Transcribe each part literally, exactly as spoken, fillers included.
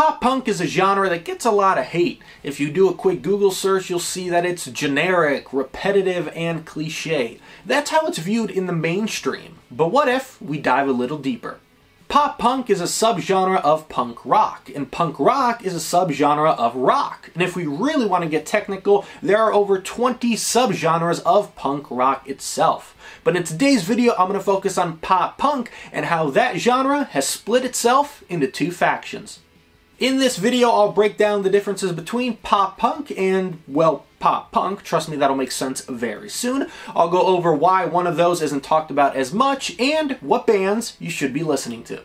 Pop punk is a genre that gets a lot of hate. If you do a quick Google search, you'll see that it's generic, repetitive, and cliche. That's how it's viewed in the mainstream. But what if we dive a little deeper? Pop punk is a subgenre of punk rock, and punk rock is a subgenre of rock. And if we really want to get technical, there are over twenty subgenres of punk rock itself. But in today's video, I'm going to focus on pop punk and how that genre has split itself into two factions. In this video, I'll break down the differences between pop punk and, well, pop punk. Trust me, that'll make sense very soon. I'll go over why one of those isn't talked about as much and what bands you should be listening to.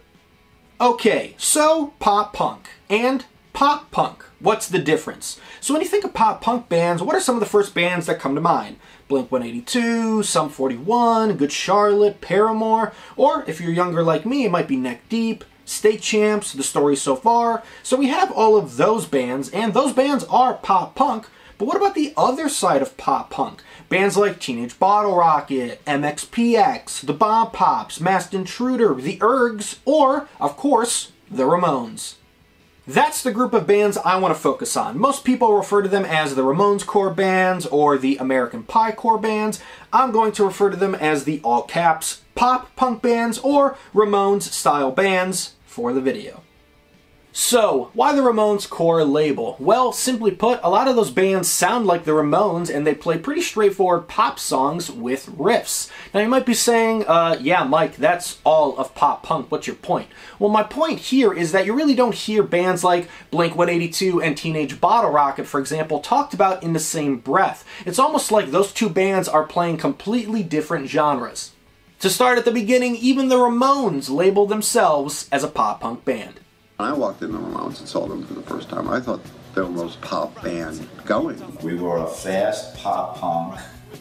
Okay, so pop punk and pop punk. What's the difference? So when you think of pop punk bands, what are some of the first bands that come to mind? Blink one eighty-two, Sum forty-one, Good Charlotte, Paramore, or if you're younger like me, it might be Neck Deep, State Champs, The Story So Far. So we have all of those bands, and those bands are pop punk, but what about the other side of pop punk? Bands like Teenage Bottle Rocket, M X P X, The Bomb Pops, Masked Intruder, The Ergs, or, of course, The Ramones. That's the group of bands I want to focus on. Most people refer to them as the Ramonescore bands or the American Pie Core bands. I'm going to refer to them as the all caps pop punk bands or Ramones style bands for the video. So, why the Ramonescore label? Well, simply put, a lot of those bands sound like the Ramones and they play pretty straightforward pop songs with riffs. Now you might be saying, uh, yeah, Mike, that's all of pop punk, what's your point? Well, my point here is that you really don't hear bands like Blink one eighty-two and Teenage Bottle Rocket, for example, talked about in the same breath. It's almost like those two bands are playing completely different genres. To start at the beginning, even the Ramones labeled themselves as a pop punk band. When I walked in the Ramones and saw them for the first time, I thought they were the most pop band going. We were a fast pop punk,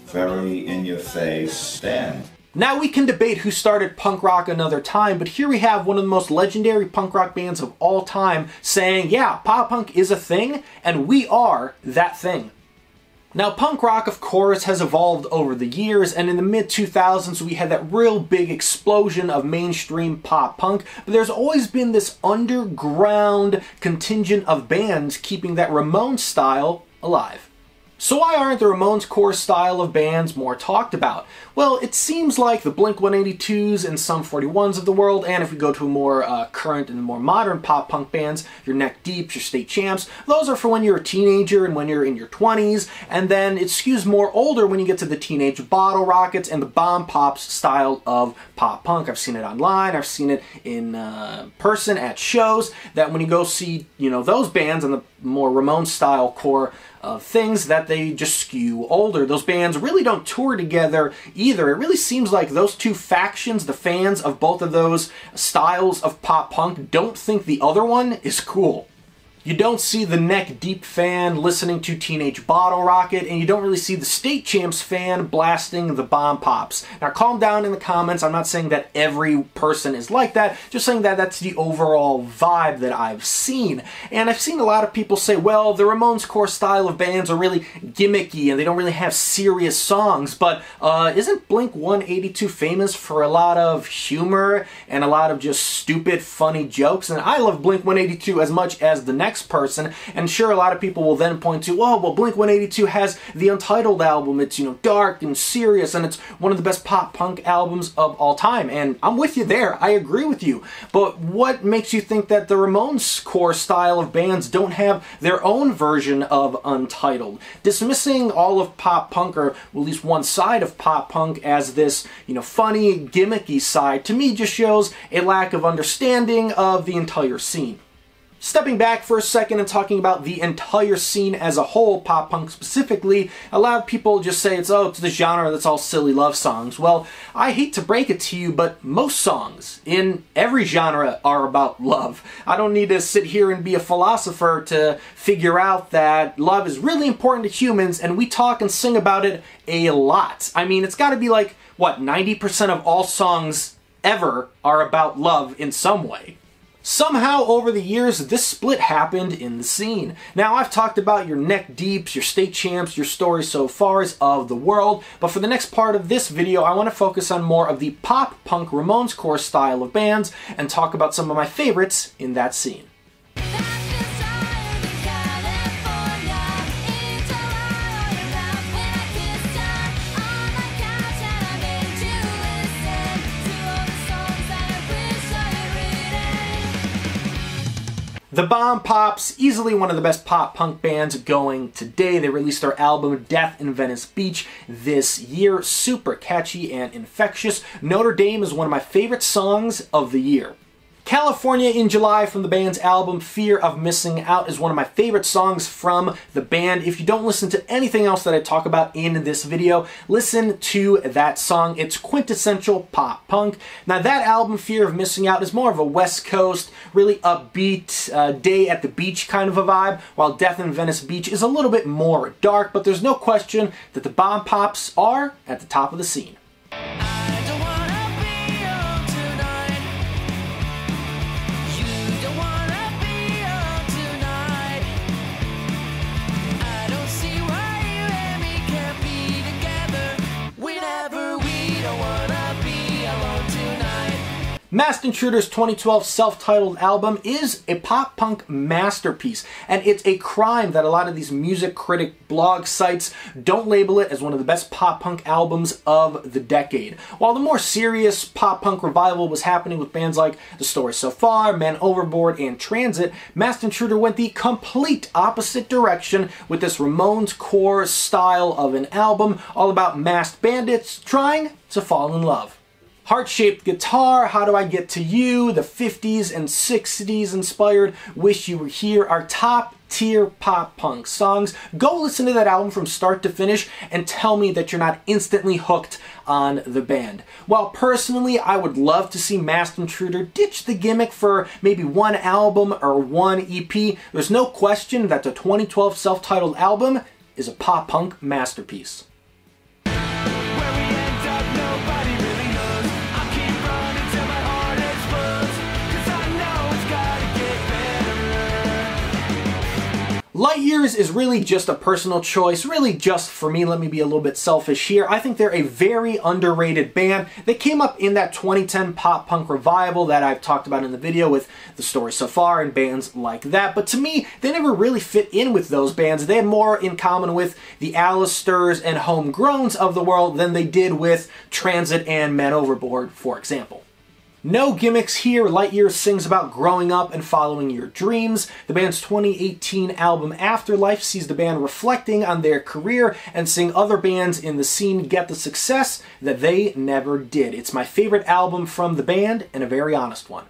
very in-your-face band. Now we can debate who started punk rock another time, but here we have one of the most legendary punk rock bands of all time saying, yeah, pop punk is a thing, and we are that thing. Now, punk rock, of course, has evolved over the years, and in the mid two thousands, we had that real big explosion of mainstream pop punk, but there's always been this underground contingent of bands keeping that Ramones style alive. So why aren't the Ramonescore style of bands more talked about? Well, it seems like the Blink one eighty-twos and Sum forty-ones of the world, and if we go to more uh, current and more modern pop punk bands, your Neck Deeps, your State Champs, those are for when you're a teenager and when you're in your twenties, and then it skews more older when you get to the Teenage Bottle Rockets and the Bomb Pops style of pop punk. I've seen it online, I've seen it in uh, person at shows, that when you go see, you know, those bands and the more Ramones style core of things, that they just skew older. Those bands really don't tour together either. It really seems like those two factions, the fans of both of those styles of pop punk, don't think the other one is cool. You don't see the Neck Deep fan listening to Teenage Bottle Rocket, and you don't really see the State Champs fan blasting the Bomb Pops. Now calm down in the comments, I'm not saying that every person is like that, just saying that that's the overall vibe that I've seen. And I've seen a lot of people say, well, the Ramonescore style of bands are really gimmicky and they don't really have serious songs, but uh, isn't Blink one eighty-two famous for a lot of humor and a lot of just stupid, funny jokes? And I love Blink one eighty-two as much as the next person, and sure, a lot of people will then point to, oh, well, Blink one eighty-two has the Untitled album, it's, you know, dark and serious, and it's one of the best pop punk albums of all time, and I'm with you there, I agree with you, but what makes you think that the Ramonescore style of bands don't have their own version of Untitled? Dismissing all of pop punk, or at least one side of pop punk, as this, you know, funny, gimmicky side, to me just shows a lack of understanding of the entire scene. Stepping back for a second and talking about the entire scene as a whole, pop punk specifically, a lot of people just say it's, oh, it's the genre that's all silly love songs. Well, I hate to break it to you, but most songs in every genre are about love. I don't need to sit here and be a philosopher to figure out that love is really important to humans, and we talk and sing about it a lot. I mean, it's got to be like, what, ninety percent of all songs ever are about love in some way. Somehow, over the years, this split happened in the scene. Now, I've talked about your Neck Deeps, your State Champs, your Story So Far's of the world, but for the next part of this video, I want to focus on more of the pop punk Ramonescore style of bands and talk about some of my favorites in that scene. The Bomb Pops, easily one of the best pop punk bands going today. They released their album Death in Venice Beach this year. Super catchy and infectious. Notre Dame is one of my favorite songs of the year. California in July from the band's album Fear of Missing Out is one of my favorite songs from the band. If you don't listen to anything else that I talk about in this video, listen to that song. It's quintessential pop punk. Now that album, Fear of Missing Out, is more of a West Coast, really upbeat, uh, day at the beach kind of a vibe, while Death in Venice Beach is a little bit more dark, but there's no question that the Bomb Pops are at the top of the scene. Masked Intruder's twenty twelve self-titled album is a pop-punk masterpiece, and it's a crime that a lot of these music critic blog sites don't label it as one of the best pop-punk albums of the decade. While the more serious pop-punk revival was happening with bands like The Story So Far, Man Overboard, and Transit, Masked Intruder went the complete opposite direction with this Ramonescore style of an album, all about masked bandits trying to fall in love. Heart-shaped guitar, How Do I Get to You, the fifties and sixties inspired Wish You Were Here are top tier pop punk songs. Go listen to that album from start to finish and tell me that you're not instantly hooked on the band. While personally I would love to see Masked Intruder ditch the gimmick for maybe one album or one E P, there's no question that the twenty twelve self-titled album is a pop punk masterpiece. Light Years is really just a personal choice, really just for me. Let me be a little bit selfish here. I think they're a very underrated band. They came up in that twenty ten pop punk revival that I've talked about in the video with The Story So Far and bands like that. But to me, they never really fit in with those bands. They had more in common with the Allisters and Homegrowns of the world than they did with Transit and Man Overboard, for example. No gimmicks here. Light Years sings about growing up and following your dreams. The band's twenty eighteen album Afterlife sees the band reflecting on their career and seeing other bands in the scene get the success that they never did. It's my favorite album from the band and a very honest one.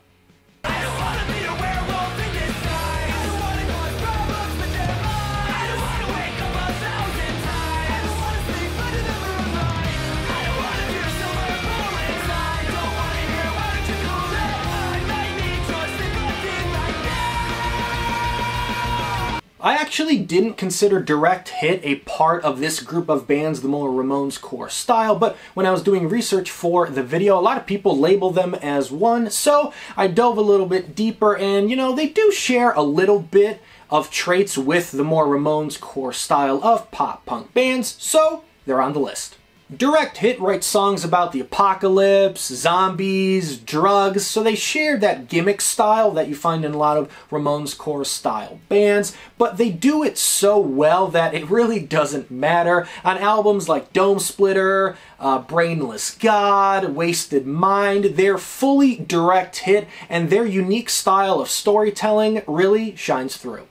I actually didn't consider Direct Hit a part of this group of bands, the more Ramonescore style, but when I was doing research for the video, a lot of people label them as one, so I dove a little bit deeper, and you know, they do share a little bit of traits with the more Ramonescore style of pop punk bands, so they're on the list. Direct Hit writes songs about the apocalypse, zombies, drugs, so they share that gimmick style that you find in a lot of Ramonescore style bands, but they do it so well that it really doesn't matter. On albums like Dome Splitter, uh, Brainless God, Wasted Mind, they're fully Direct Hit, and their unique style of storytelling really shines through.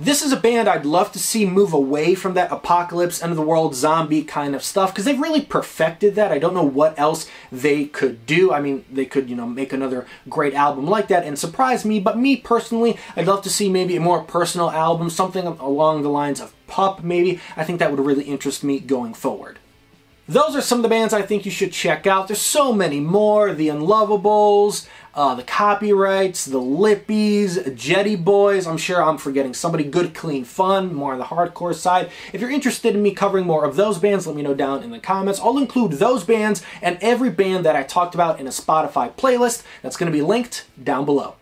This is a band I'd love to see move away from that apocalypse, end of the world, zombie kind of stuff, because they've really perfected that. I don't know what else they could do. I mean, they could, you know, make another great album like that and surprise me, but me personally, I'd love to see maybe a more personal album, something along the lines of P U P maybe. I think that would really interest me going forward. Those are some of the bands I think you should check out. There's so many more. The Unlovables, uh, The Copyrights, The Lippies, Jetty Boys. I'm sure I'm forgetting somebody. Good, Clean Fun, more on the hardcore side. If you're interested in me covering more of those bands, let me know down in the comments. I'll include those bands and every band that I talked about in a Spotify playlist that's going to be linked down below.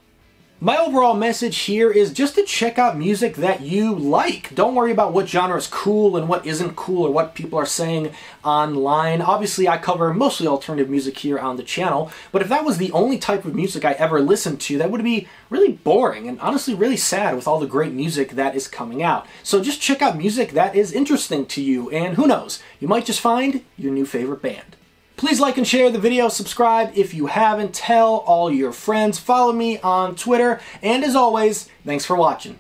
My overall message here is just to check out music that you like. Don't worry about what genre is cool and what isn't cool or what people are saying online. Obviously, I cover mostly alternative music here on the channel, but if that was the only type of music I ever listened to, that would be really boring and honestly really sad with all the great music that is coming out. So just check out music that is interesting to you, and who knows, you might just find your new favorite band. Please like and share the video, subscribe if you haven't, tell all your friends, follow me on Twitter, and as always, thanks for watching.